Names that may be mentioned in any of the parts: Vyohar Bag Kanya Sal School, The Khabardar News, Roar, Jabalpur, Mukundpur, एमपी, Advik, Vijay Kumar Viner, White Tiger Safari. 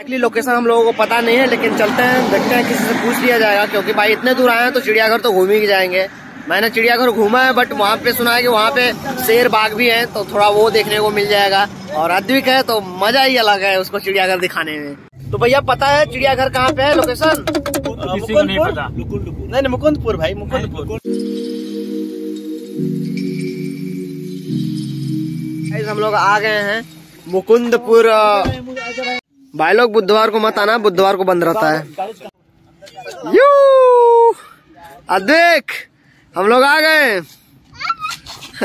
Actually location हम लोगों को पता नहीं है, लेकिन चलते हैं, देखते हैं, किसी से पूछ लिया जाएगा। क्योंकि भाई इतने दूर आए हैं तो चिड़ियाघर तो घूम ही जाएंगे। मैंने चिड़ियाघर घूमा है, बट वहाँ पे सुना है कि वहाँ पे शेर बाघ भी हैं, तो थोड़ा वो देखने को मिल जाएगा। और अद्विक है तो मजा ही अलग है उसको चिड़ियाघर दिखाने में। तो भैया पता है चिड़ियाघर कहाँ पे है लोकेशन? नहीं, मुकुंदपुर भाई, मुकुंदपुर। हम लोग आ गए हैं मुकुंदपुर। भाई लोग बुधवार को मत आना, बुधवार को बंद रहता है। यू अद्विक हम लोग आ गए,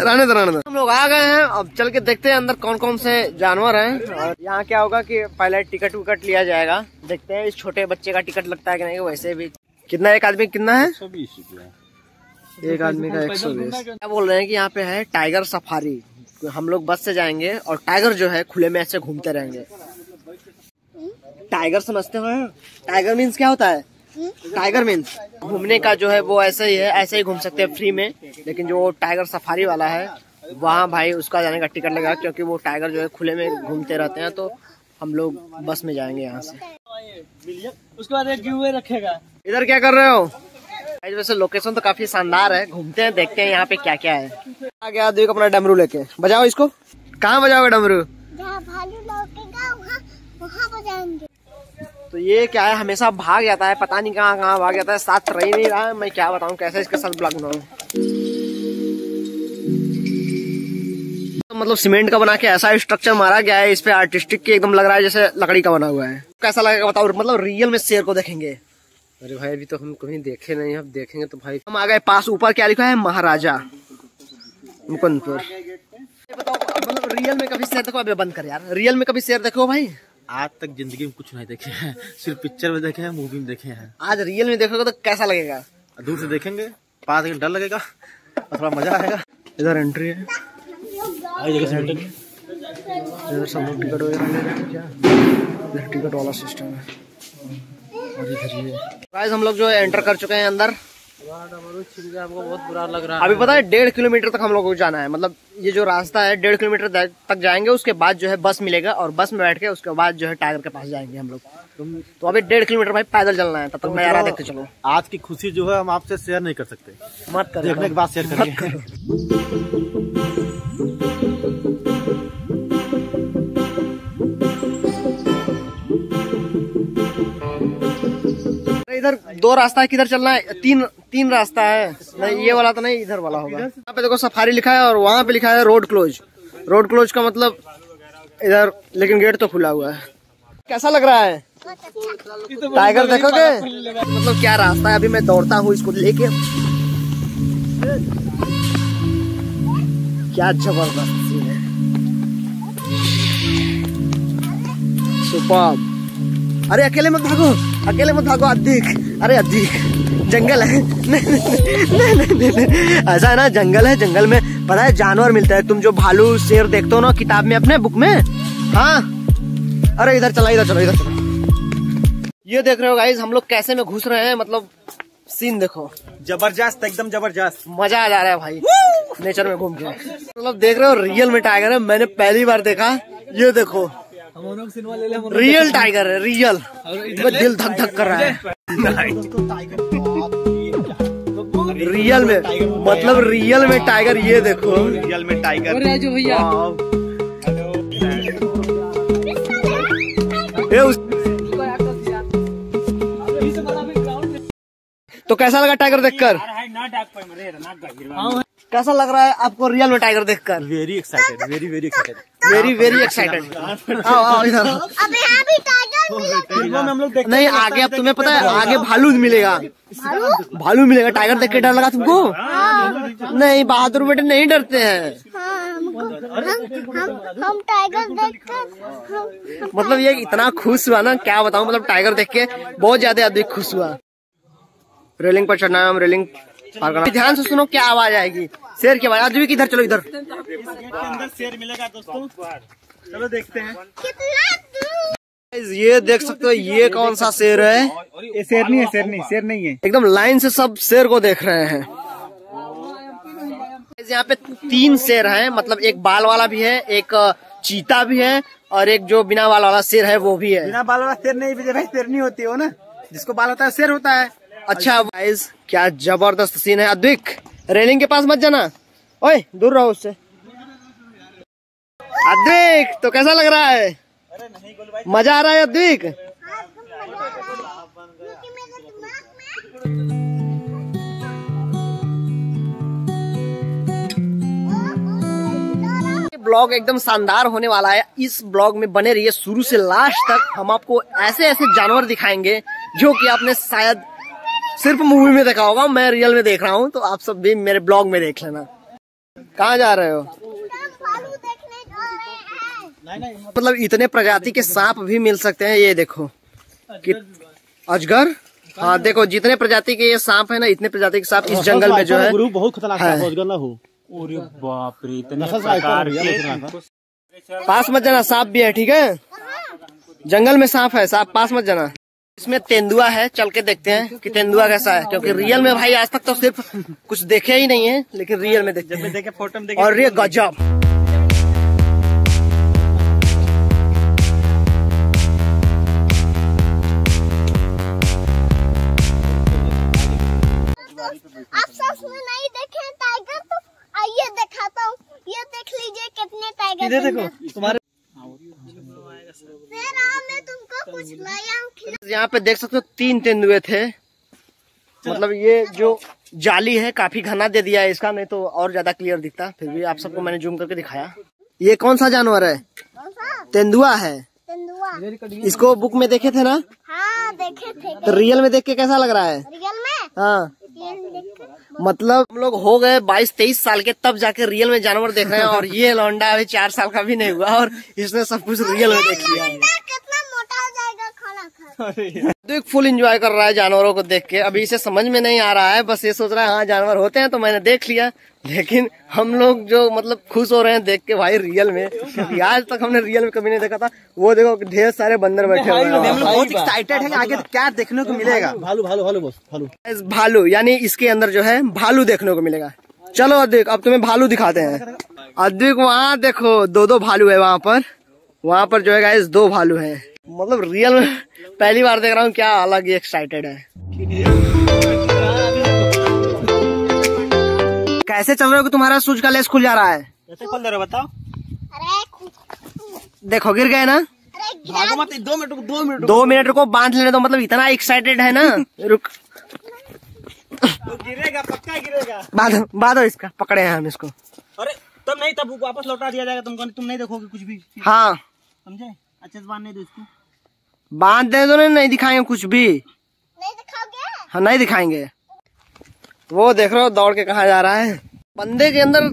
रहने दो। हम लोग आ गए हैं, अब चल के देखते हैं अंदर कौन कौन से जानवर हैं। और यहाँ क्या होगा कि पहले टिकट विकट लिया जाएगा, देखते हैं इस छोटे बच्चे का टिकट लगता है कि नहीं। वैसे भी कितना, एक आदमी कितना है? 120 रुपया एक आदमी का, 120। क्या बोल रहे हैं कि यहाँ पे है टाइगर सफारी। हम लोग बस से जाएंगे और टाइगर जो है खुले में ऐसे घूमते रहेंगे। टाइगर समझते हो? टाइगर मीन्स क्या होता है? टाइगर मीन्स घूमने का जो है वो ऐसे ही है, ऐसे ही घूम सकते हैं फ्री में। लेकिन जो टाइगर सफारी वाला है वहाँ भाई उसका जाने का टिकट लगेगा, क्योंकि वो टाइगर जो है खुले में घूमते रहते हैं। तो हम लोग बस में जाएंगे यहाँ से। उसके बाद एक गिव अवे रखेगा। इधर क्या कर रहे हो? वैसे लोकेशन तो काफी शानदार है, घूमते हैं, देखते हैं यहाँ पे क्या क्या है। आ गया देखो अपना डमरू लेके। बजाओ इसको। कहाँ बजाओगे डमरू? तो ये क्या है, हमेशा भाग जाता है, पता नहीं कहाँ कहाँ भाग जाता है, साथ रही नहीं रहा। मैं क्या बताऊँ कैसे इसके साथ ब्लॉग बनाऊँ। मतलब सीमेंट का बना के ऐसा स्ट्रक्चर मारा गया है इस पे, आर्टिस्टिक की एकदम लग रहा है, जैसे लकड़ी का बना हुआ है। कैसा लगेगा बताओ? मतलब रियल में शेर को देखेंगे। अरे भाई अभी तो हम कहीं देखे नहीं, हम देखेंगे तो भाई। हम आ गए पास, ऊपर क्या लिखा है? महाराजा मुकुंदपुर। मतलब रियल में कभी शेर देखो? अबे बंद कर यार, रियल में कभी शेर देखो भाई? आज तक जिंदगी में कुछ नहीं देखे हैं, सिर्फ पिक्चर में देखे हैं, मूवी में देखे हैं। आज रियल में देखोगे तो कैसा लगेगा? दूर से देखेंगे, पास डर लगेगा, थोड़ा मजा आएगा। इधर एंट्री है, टिकट वाला सिस्टम है। गाइस हम लोग जो है एंटर कर चुके हैं अंदर। हमको बहुत बुरा लग रहा है। अभी पता है 1.5 किलोमीटर तक हम लोग को जाना है। मतलब ये जो रास्ता है 1.5 किलोमीटर तक जाएंगे, उसके बाद जो है बस मिलेगा, और बस में बैठ के उसके बाद जो है टाइगर के पास जाएंगे हम लोग। तो अभी 1.5 किलोमीटर भाई पैदल चलना है। तब तक नजारा देखते चलो। आज की खुशी जो है हम आपसे शेयर नहीं कर सकते, मत करो, देखने के बाद शेयर करेंगे। इधर दो रास्ता है, किधर चलना है? तीन रास्ता है। नहीं ये वाला तो नहीं, इधर वाला होगा। यहाँ पे देखो सफारी लिखा है, और वहाँ पे लिखा है रोड क्लोज। रोड क्लोज का मतलब इधर, लेकिन गेट तो खुला हुआ है। कैसा लग रहा है? टाइगर देखोगे? मतलब क्या रास्ता है। अभी मैं दौड़ता हूँ इसको लेके। क्या जबरदस्त सीन है, सुपर। अरे अकेले मत भागो, अकेले मत भागो अद्विक। अरे अद्विक जंगल है। नहीं, ऐसा है ना, जंगल है। जंगल में पता है जानवर मिलता है। तुम जो भालू शेर देखते हो ना किताब में, अपने बुक में, हाँ। अरे इधर चलो। ये देख रहे हो गाइस हम लोग कैसे में घुस रहे हैं। मतलब सीन देखो, जबरदस्त, एकदम जबरदस्त, मजा आ जा रहा है भाई नेचर में घूम के। मतलब देख रहे हो रियल में टाइगर है, मैंने पहली बार देखा। ये देखो रियल टाइगर है, रियल। दिल धक धक कर रहा है रियल में। मतलब रियल में टाइगर, ये देखो रियल में टाइगर। राजू भैया तो कैसा लगा टाइगर देखकर? कैसा लग रहा है आपको रियल में टाइगर देखकर? Very excited. नहीं आगे, अब तुम्हें पता है आगे भालू मिलेगा। टाइगर देख के डर लगा तुमको? नहीं बहादुर बेटे, नहीं डरते हैं। हम टाइगर देखकर मतलब ये इतना खुश हुआ ना, क्या बताऊं। मतलब टाइगर देख के बहुत ज्यादा अधिक खुश हुआ। रेलिंग पर चढ़ना है, हम रेलिंग पार करना। ध्यान से सुनो क्या आवाज आएगी, शेर की आवाज। आदमी किधर? चलो इधर अंदर शेर मिलेगा दोस्तों, चलो देखते हैं। ये देख सकते हो ये कौन सा शेर है? ये शेर नहीं है। एकदम लाइन से सब शेर को देख रहे हैं। यहाँ पे 3 शेर हैं। मतलब एक बाल वाला भी है, एक चीता भी है और एक जो बिना बाल वाला शेर है वो भी है। बिना बाल वाला शेर नहीं विजय भाई, शेर नहीं होती हो ना, जिसको बाल होता है शेर होता है। अच्छा गाइस क्या जबरदस्त सीन है। अद्विक रेलिंग के पास मत जाना, ओए दूर रहो उससे। अद्विक तो कैसा लग रहा है, मजा आ रहा है अद्विक? ब्लॉग एकदम शानदार होने वाला है, इस ब्लॉग में बने रहिए शुरू से लास्ट तक। हम आपको ऐसे ऐसे जानवर दिखाएंगे जो कि आपने शायद सिर्फ मूवी में देखा होगा, मैं रियल में देख रहा हूँ, तो आप सब भी मेरे ब्लॉग में देख लेना। कहाँ जा रहे हो? मतलब इतने प्रजाति के सांप भी मिल सकते हैं, ये देखो अजगर। हाँ देखो जितने प्रजाति के ये सांप है ना, इतने प्रजाति के सांप इस जंगल में जो है बहुत खतरनाक है। अजगर ना हो, अरे बाप रे इतने प्रकार के। पास मत जाना, सांप भी है ठीक है, जंगल में सांप है, सांप पास मत जाना। इसमें तेंदुआ है, चल के देखते हैं कि तेंदुआ कैसा है, क्योंकि रियल में भाई आज तक तो सिर्फ कुछ देखे ही नहीं है, लेकिन रियल में देखते हैं। देखे फोटो में देखे, और ये गजब। आप सच में नहीं देखे टाइगर, तो आइए दिखाता हूँ, ये देख लीजिए कितने टाइगर देखो तुम्हारे। मैं तुमको कुछ लाया हूं, यहाँ पे देख सकते हो 3 तेंदुए थे। मतलब ये जो जाली है काफी घना दे दिया है इसका, नहीं तो और ज्यादा क्लियर दिखता, फिर भी आप सबको मैंने जूम करके दिखाया। ये कौन सा जानवर है? तेंदुआ है। तेंदुआ इसको बुक में देखे थे ना? हाँ देखे थे। तो रियल में देख के कैसा लग रहा है? रियल में हाँ, मतलब हम लोग हो गए 22-23 साल के, तब जाके रियल में जानवर देख रहे हैं। और ये लौंडा अभी 4 साल का भी नहीं हुआ और इसने सब कुछ रियल में देख लिया। कितना मोटा हो जाएगा खाना खा। देख फुल एंजॉय कर रहा है जानवरों को देख के। अभी इसे समझ में नहीं आ रहा है, बस ये सोच रहा है हाँ जानवर होते हैं तो मैंने देख लिया, लेकिन हम लोग जो मतलब खुश हो रहे हैं देख के भाई रियल में, क्योंकि आज तक हमने रियल में कभी नहीं देखा था। वो देखो ढेर सारे बंदर बैठे हुए हैं, हम लोग बहुत एक्साइटेड है कि आगे क्या देखने को मिलेगा। भालू भालू भालू बस भालू, भालू यानी इसके अंदर जो है भालू देखने को मिलेगा। चलो अद्विक अब तुम्हें भालू दिखाते हैं। अद्विक वहाँ देखो 2-2 भालू है, वहाँ पर जो है गाइस 2 भालू है। मतलब रियल में पहली बार देख रहा हूँ, क्या अलग ही एक्साइटेड है। कैसे चल रहे हो, तुम्हारा सूज का लेस खुल जा रहा है, कैसे खोल दे रहे हो बताओ? अरे देखो गिर गए ना। भागो मत, 2 मिनट रुको, बांध लेने दो। मतलब इतना एक्साइटेड है ना, रुक तो गिरेगा, पक्का गिरेगा। बांधो इसका, पकड़े हैं हम इसको। अरे तुम नहीं, तब वापस लौटा दिया जाएगा तुमको, तुम नहीं देखोगे कुछ भी। हाँ समझे, अच्छे से बांधने दो इसको, बांध दे दो। नहीं दिखाएंगे कुछ भी, नहीं दिखाओगे? हाँ नहीं दिखाएंगे। वो देख रहे हो दौड़ के कहाँ जा रहा है। बंदे के अंदर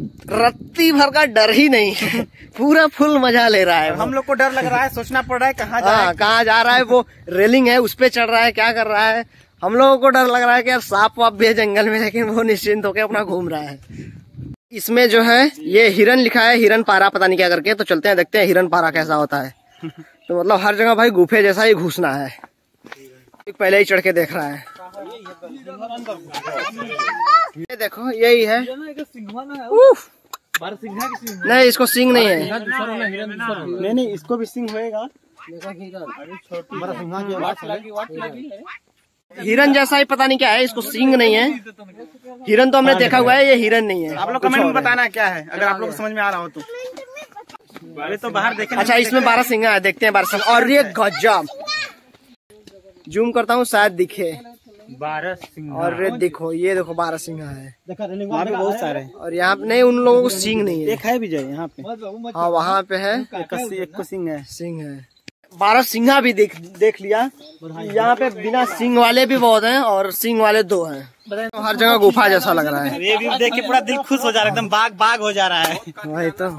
रत्ती भर का डर ही नहीं है, पूरा फुल मजा ले रहा है। हम लोग को डर लग रहा है, सोचना पड़ रहा है कहाँ जा रहा है, कहाँ जा रहा है। वो रेलिंग है उसपे चढ़ रहा है, क्या कर रहा है। हम लोगों को डर लग रहा है कि यार सांप वाप भी है जंगल में, लेकिन वो निश्चिंत होकर अपना घूम रहा है। इसमें जो है ये हिरन लिखा है, हिरन पारा पता नहीं क्या करके, तो चलते हैं देखते हैं हिरन पारा कैसा होता है। तो मतलब हर जगह भाई गुफे जैसा ही घुसना है, पहले ही चढ़ के देख रहा है। ये देखो यही है, नहीं इसको सिंह नहीं है, नहीं इसको भी सिंह होएगा। हिरन जैसा ही पता नहीं क्या है, इसको सींग नहीं है। हिरन तो हमने देखा हुआ है, ये हिरन नहीं है। आप लोग कमेंट में बताना क्या है, अगर आप लोग को समझ में आ रहा हो तो। अरे तो बाहर देखें। अच्छा इसमें 12 सिंगा है, देखते हैं 12 सिंगा। और ये गजब, जूम करता हूँ शायद दिखे 12 सिंगा। और देखो ये देखो 12 सिंगा है, बहुत सारे। और यहाँ पे नहीं, उन लोगों को सींग नहीं है, एक है विजय यहाँ पे। हाँ वहाँ पे है, एक को सींग है, सिंग है। 12 सिंगा भी देख लिया। यहाँ पे बिना सिंग वाले भी बहुत हैं और सिंग वाले 2 हैं। हर जगह गुफा जैसा लग रहा है, ये भी देख के पूरा दिल खुश हो जा रहा है, एकदम बाग बाग हो जा रहा है। वही तो,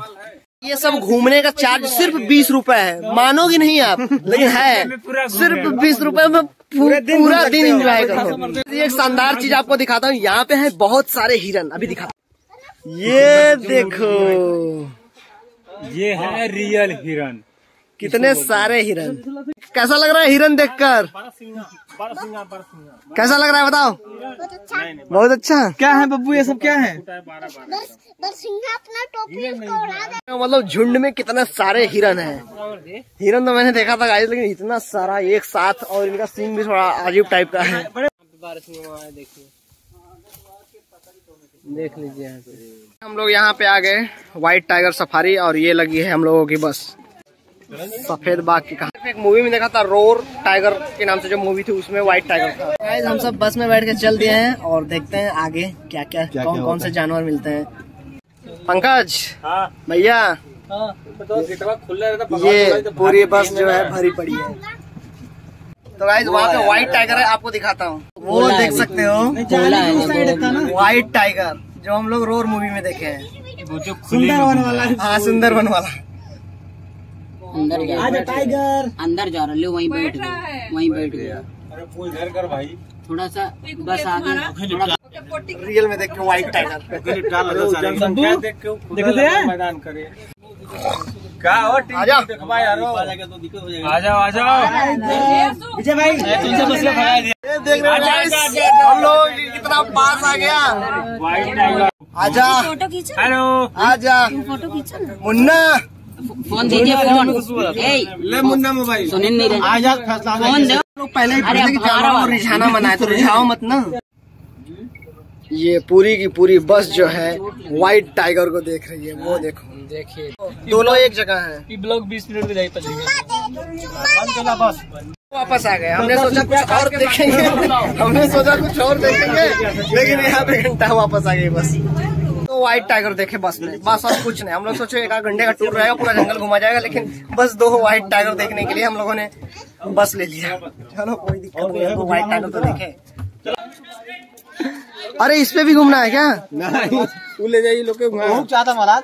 ये सब घूमने का चार्ज सिर्फ 20 रुपए है, मानोगे नहीं आप, लेकिन है सिर्फ 20 रुपए में पूरा दिन एंजॉय करो। एक शानदार चीज आपको दिखाता हूँ, यहाँ पे है बहुत सारे हिरन, अभी दिखाता। ये देखो ये है रियल हिरन, कितने सारे हिरन। कैसा लग रहा है हिरन देखकर? कैसा लग रहा है बताओ? बहुत अच्छा। क्या है बब्बू ये सब क्या है? मतलब झुंड में कितने सारे हिरन हैं। हिरन तो मैंने देखा था गाइस, लेकिन इतना सारा एक साथ, और इनका सींग भी थोड़ा अजीब टाइप का है। देखिए, देख लीजिए। हम लोग यहाँ पे आ गए व्हाइट टाइगर सफारी, और ये लगी है हम लोगों की बस सफेद बाघ की। कहानी एक मूवी में देखा था, रोर टाइगर के नाम से जो मूवी थी, उसमें व्हाइट टाइगर था। गाइस हम सब बस में बैठ के चल दिए हैं, और देखते हैं आगे क्या क्या कौन से जानवर मिलते हैं। पंकज भैया, ये पूरी बस जो है भरी पड़ी है। तो गाइस वहाँ पे व्हाइट टाइगर है, आपको दिखाता हूँ। वो देख सकते हो व्हाइट टाइगर जो हम लोग रोर मूवी में देखे हैं, वो जो सुंदर वन वाला। हाँ सुंदर वन वाला। अंदर टाइगर अंदर जा रहा है, वहीं बैठ गया, वहीं बैठ गया। अरे कोई इधर कर भाई, थोड़ा सा बस आगे। रियल में देख के व्हाइट टाइगर देखते करे क्या हो? विजय भाई हम लोग कितना पास आ गया। आजा फोटो खींचो। हेलो आजा फोटो खींचो मुन्ना। फोन दीजिए, ले मुन्ना मोबाइल। सुनील नहीं आजा फोन दे। लोग पहले ही रिझाना मनाए, तो रिझाओ मत ना। ये पूरी की पूरी बस जो है व्हाइट टाइगर को देख रही है। वो देखो, देखिए दोनों एक जगह है। ब्लॉग 20 मिनट में जाए बस। वापस आ गए। हमने सोचा कुछ और देखेंगे, लेकिन यहाँ पे घंटा वापस आ गई बस। तो व्हाइट टाइगर देखे बस में, बस और कुछ नहीं। हम लोग सोचे एक आध घंटे का टूर रहेगा, पूरा जंगल घुमा जाएगा, लेकिन बस दो व्हाइट टाइगर देखने के लिए हम लोगों ने बस ले लिया। चलो कोई दिक्कत नहीं है, व्हाइट टाइगर तो देखे। अरे इस पे भी घूमना है क्या? नहीं, वो ले जाइए लोग चाहता महाराज।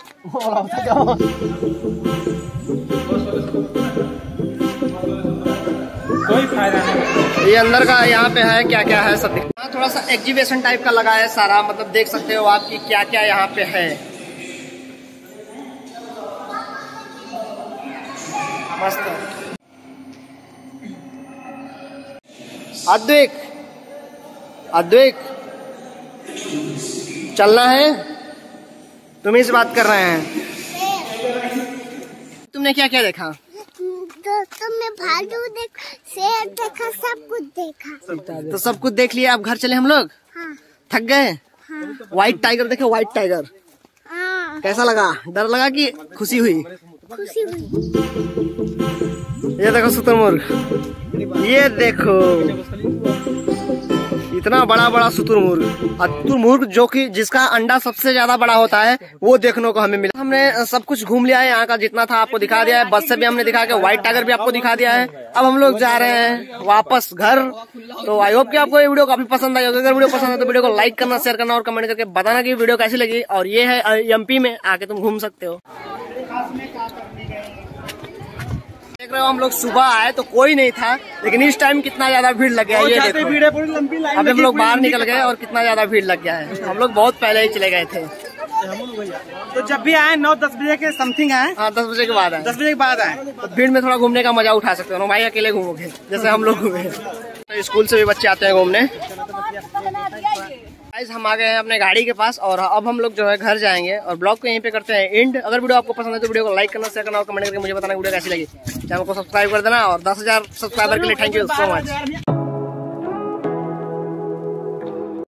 कोई फायदा नहीं। ये अंदर का यहाँ पे है, क्या क्या है सब। थोड़ा सा एग्जीबिशन टाइप का लगा है सारा, मतलब देख सकते हो आप कि क्या क्या यहाँ पे है। मस्त। अद्विक, अद्विक चलना है? तुम्ही से बात कर रहे हैं। तुमने क्या क्या देखा? दोस्तों मैं भालू देखा, शेर देखा, सब कुछ देखा। तो सब कुछ देख लिया, अब घर चले हम लोग। हाँ। थक गए। हाँ। व्हाइट टाइगर देखे, व्हाइट टाइगर। हाँ। कैसा लगा? डर लगा कि खुशी हुई? खुशी हुई। ये देखो शुतुरमुर्ग, ये देखो इतना बड़ा बड़ा शुतुरमुर्ग। शुतुरमुर्ग जो कि जिसका अंडा सबसे ज्यादा बड़ा होता है, वो देखने को हमें मिला। हमने सब कुछ घूम लिया है, यहाँ का जितना था आपको दिखा दिया है। बस से भी हमने दिखा के व्हाइट टाइगर भी आपको दिखा दिया है। अब हम लोग जा रहे हैं वापस घर। तो आई होप कि आपको ये वीडियो काफी पसंद आई होगी। अगर वीडियो पसंद है तो वीडियो को लाइक करना, शेयर करना, और कमेंट करके बताना की वीडियो कैसी लगी। और ये है एमपी में, आके तुम घूम सकते हो। देख रहे हो हम लोग सुबह आए तो कोई नहीं था, लेकिन इस टाइम कितना ज्यादा भीड़ लग गया। ये देखो अभी हम लोग बाहर निकल गए और कितना ज्यादा भीड़ लग गया है। हम लोग बहुत पहले ही चले गए थे। तो जब भी आए 9-10 बजे के समथिंग आए। हाँ 10 बजे के बाद आए। 10 बजे के बाद आए तो भीड़ में थोड़ा घूमने का मजा उठा सकते हो। भाई अकेले घूमोगे जैसे हम लोग घूमे। तो स्कूल से भी बच्चे आते हैं घूमने। गाइस हम आ गए हैं अपने गाड़ी के पास, और अब हम लोग जो है घर जाएंगे, और ब्लॉग को यहीं पे करते हैं एंड। अगर वीडियो आपको पसंद है तो वीडियो को लाइक करना, शेयर करना, और कमेंट करके मुझे बताना वीडियो कैसी लगी। चैनल को सब्सक्राइब कर देना, और 10,000 सब्सक्राइबर के लिए थैंक यू सो मच।